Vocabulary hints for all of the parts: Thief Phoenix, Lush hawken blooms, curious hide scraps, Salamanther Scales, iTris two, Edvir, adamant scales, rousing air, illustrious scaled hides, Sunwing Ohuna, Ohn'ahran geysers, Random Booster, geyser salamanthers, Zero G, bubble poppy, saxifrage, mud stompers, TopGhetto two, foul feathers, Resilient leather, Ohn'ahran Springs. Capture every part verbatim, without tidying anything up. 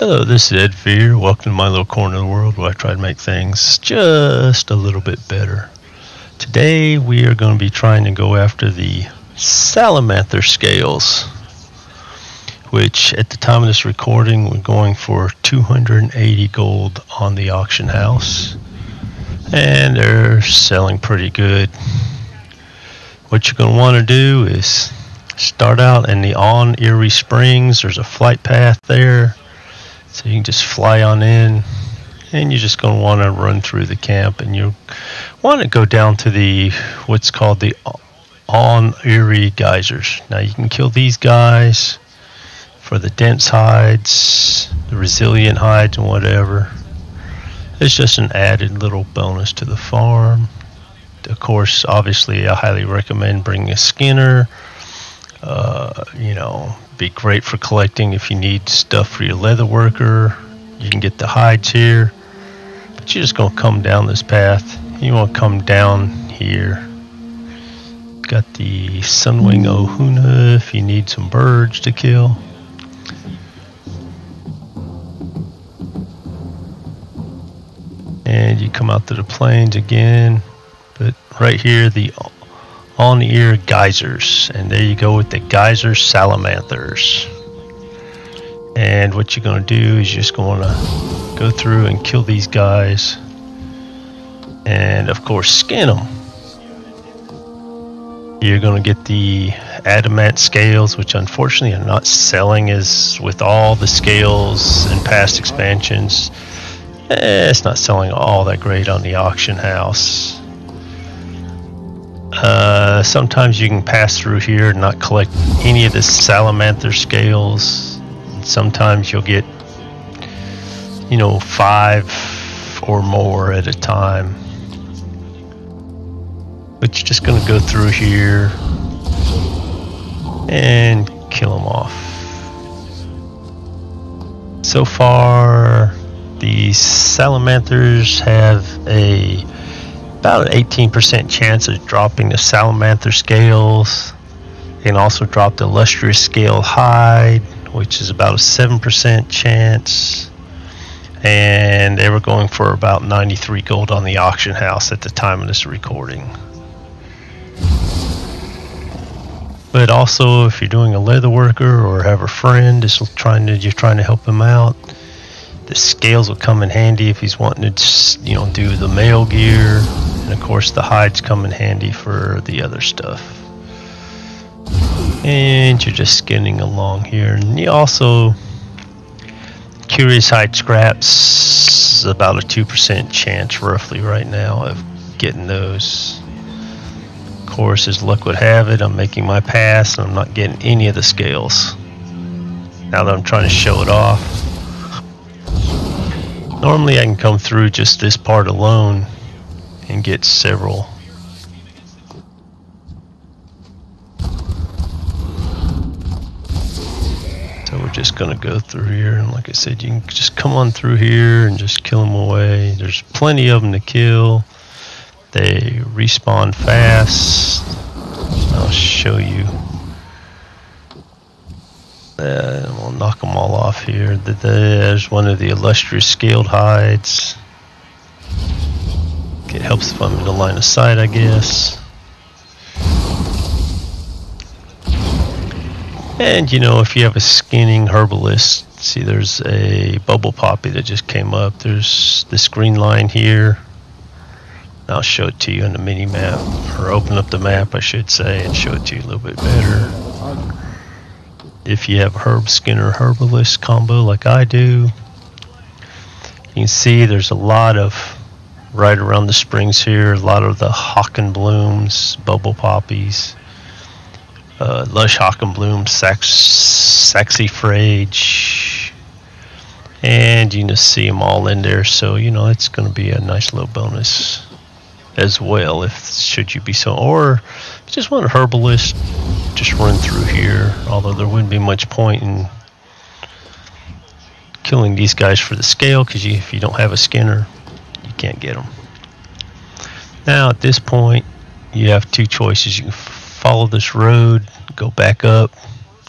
Hello, this is Edvir. Welcome to my little corner of the world where I try to make things just a little bit better. Today we are going to be trying to go after the Salamanther Scales, which at the time of this recording we're going for two hundred eighty gold on the auction house. And they're selling pretty good. What you're going to want to do is start out in the Ohn'ahran Springs. There's a flight path there. So you can just fly on in, and you're just going to want to run through the camp, and you want to go down to the what's called the Ohn'ahran geysers. Now you can kill these guys for the dense hides, the resilient hides, and whatever. It's just an added little bonus to the farm. Of course, obviously, I highly recommend bringing a skinner. Uh, you know, be great for collecting if you need stuff for your leather worker. You can get the hides here, but you're just going to come down this path. You want to come down here. Got the Sunwing Ohuna if you need some birds to kill. And you come out to the plains again, but right here the Ohn'ahran geysers, and there you go with the geyser salamanthers. And what you're going to do is you're just going to go through and kill these guys, and of course skin them. You're going to get the adamant scales, which unfortunately are not selling as with all the scales and past expansions. Eh, it's not selling all that great on the auction house. Uh, sometimes you can pass through here and not collect any of the salamanther scales. And sometimes you'll get, you know, five or more at a time. But you're just going to go through here and kill them off. So far, the salamanthers have a about an eighteen percent chance of dropping the salamanther scales. They can also drop the illustrious scaled hide, which is about a seven percent chance. And they were going for about ninety-three gold on the auction house at the time of this recording. But also, if you're doing a leather worker or have a friend that's trying to, you're trying to help him out, the scales will come in handy if he's wanting to, you know, do the mail gear. And of course the hides come in handy for the other stuff. And you're just skinning along here. And you also, curious hide scraps, about a two percent chance roughly right now of getting those. Of course, as luck would have it, I'm making my pass and I'm not getting any of the scales. Now that I'm trying to show it off. Normally I can come through just this part alone and get several. So we're just going to go through here, and like I said, you can just come on through here and just kill them away. There's plenty of them to kill. They respawn fast. I'll show you. Uh, we'll knock them all off here. There's one of the illustrious scaled hides. It helps if I'm in the line of sight, I guess. And you know, if you have a skinning herbalist, see there's a bubble poppy that just came up. There's this green line here. I'll show it to you on the mini map, or open up the map I should say, and show it to you a little bit better. If you have herb skinner herbalist combo like I do, you can see there's a lot of right around the springs here, a lot of the hawken blooms, bubble poppies, uh, lush hawken blooms, sax saxifrage, and you can just see them all in there. So you know it's going to be a nice little bonus as well, if should you be so, or just want a herbalist, just run through here, although there wouldn't be much point in killing these guys for the scale, because you, if you don't have a skinner, you can't get them. Now at this point you have two choices. You can follow this road, go back up,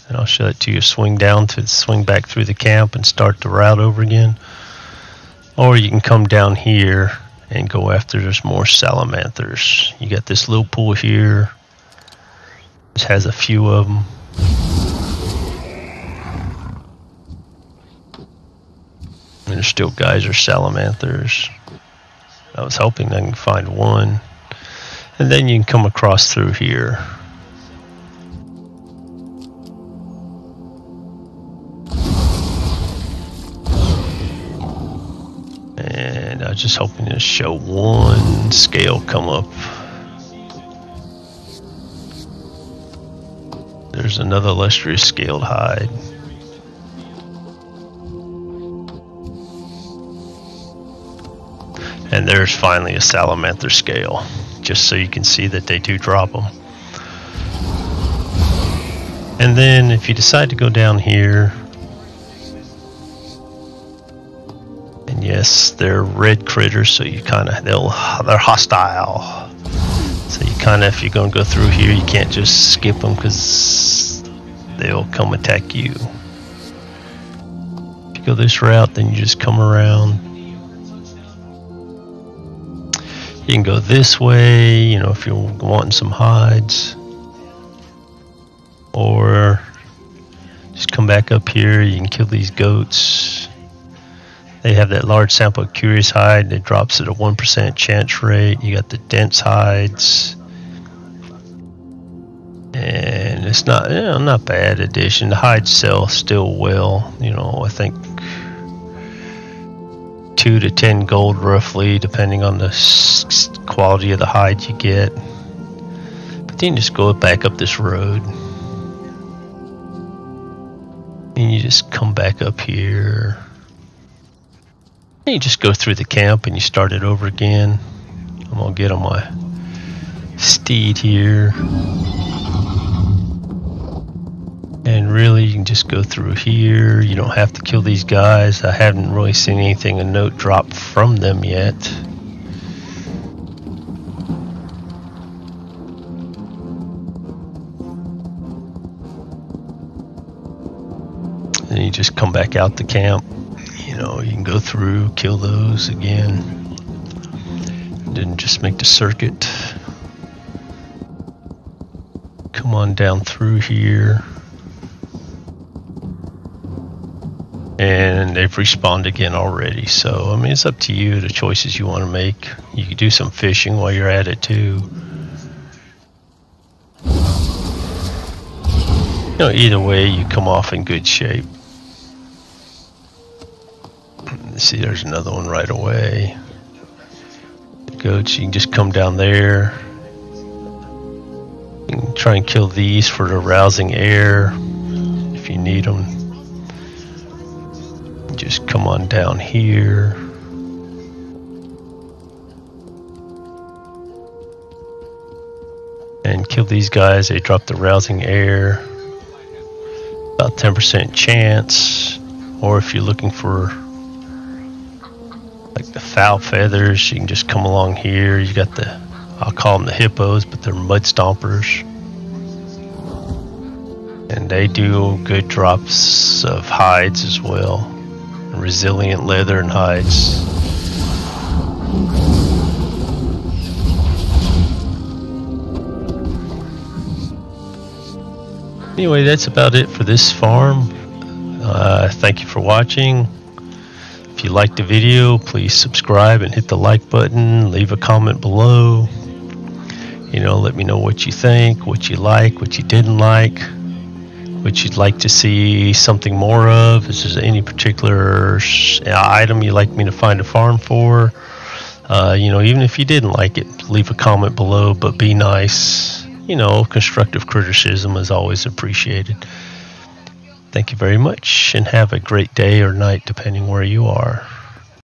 and I'll show it to you. Swing down to swing back through the camp and start the route over again, or you can come down here and go after. There's more salamanthers. You got this little pool here. This has a few of them. And there's still geyser salamanthers. I was hoping I can find one. And then you can come across through here. And I was just hoping to show one scale come up. There's another lustrous scaled hide. And there's finally a salamanther scale, just so you can see that they do drop them. And then if you decide to go down here, and yes, they're red critters, so you kind of, they'll, they're hostile. So you kind of, if you're going to go through here, you can't just skip them because they'll come attack you. If you go this route, then you just come around. You can go this way, you know, if you're wanting some hides, or just come back up here. You can kill these goats. They have that large sample of curious hide that drops at a one percent chance rate. You got the dense hides, and it's not, you know, not bad addition. The hides sell still well, you know, I think two to ten gold roughly, depending on the quality of the hide you get. But then you just go back up this road, and you just come back up here, and you just go through the camp and you start it over again. I'm gonna get on my steed here, and really you can just go through here. You don't have to kill these guys. I haven't really seen anything a note drop from them yet. And you just come back out the camp. You know, you can go through, kill those again, and then just make the circuit. Come on down through here. And they've respawned again already. So, I mean, it's up to you, the choices you want to make. You can do some fishing while you're at it, too. You know, either way, you come off in good shape. See, there's another one right away. The goats, you can just come down there. You can try and kill these for the rousing air if you need them. Just come on down here. And kill these guys. They drop the rousing air. About ten percent chance. Or if you're looking for like the foul feathers, you can just come along here. You got the, I'll call them the hippos, but they're mud stompers. And they do good drops of hides as well. Resilient leather and hides. Anyway, that's about it for this farm. Uh, thank you for watching. If you liked the video, please subscribe and hit the like button. Leave a comment below. You know, let me know what you think, what you like, what you didn't like, what you'd like to see something more of. Is there any particular item you'd like me to find a farm for? Uh, you know, even if you didn't like it, leave a comment below, but be nice. You know, constructive criticism is always appreciated. Thank you very much, and have a great day or night, depending where you are.